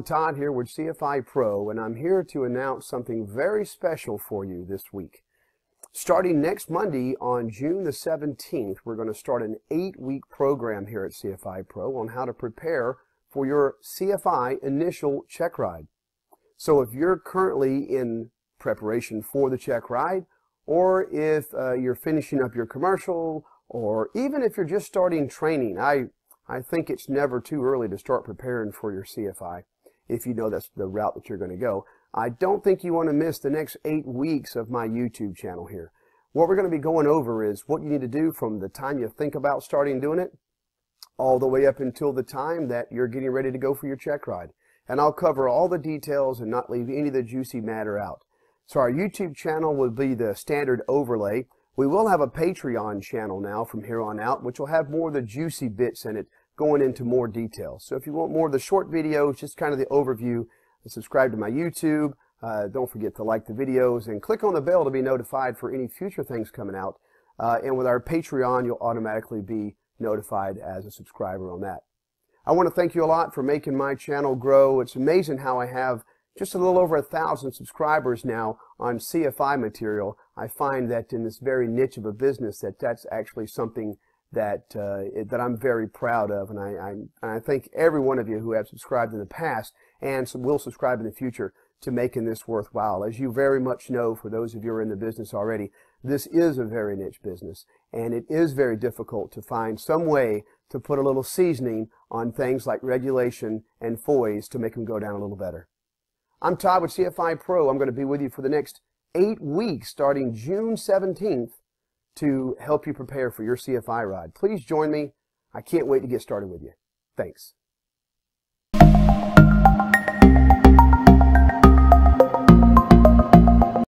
I'm Todd here with CFI Pro, and I'm here to announce something very special for you this week. Starting next Monday on June the 17th, we're going to start an 8-week program here at CFI Pro on how to prepare for your CFI initial check ride. So if you're currently in preparation for the check ride, or if you're finishing up your commercial, or even if you're just starting training, I think it's never too early to start preparing for your CFI if you know that's the route that you're going to go. I don't think you want to miss the next 8 weeks of my YouTube channel here. What we're going to be going over is what you need to do from the time you think about starting doing it all the way up until the time that you're getting ready to go for your check ride. And I'll cover all the details and not leave any of the juicy matter out. So our YouTube channel will be the standard overlay. We will have a Patreon channel now from here on out, which will have more of the juicy bits in it, going into more detail. So if you want more of the short videos, just kind of the overview, subscribe to my YouTube. Don't forget to like the videos and click on the bell to be notified for any future things coming out. And with our Patreon, you'll automatically be notified as a subscriber on that. I want to thank you a lot for making my channel grow. It's amazing how I have just a little over 1,000 subscribers now on CFI material. I find that in this very niche of a business that's actually something that that I'm very proud of, and I thank every one of you who have subscribed in the past and will subscribe in the future to making this worthwhile. As you very much know, for those of you who are in the business already, this is a very niche business, and it is very difficult to find some way to put a little seasoning on things like regulation and FOIs to make them go down a little better. I'm Todd with CFI Pro. I'm going to be with you for the next 8 weeks starting June 17th. To help you prepare for your CFI ride. Please join me. I can't wait to get started with you. Thanks.